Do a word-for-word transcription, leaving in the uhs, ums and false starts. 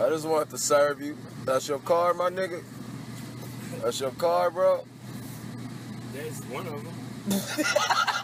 I just want to serve you. That's your card, my nigga. That's your card, bro. That's one of them.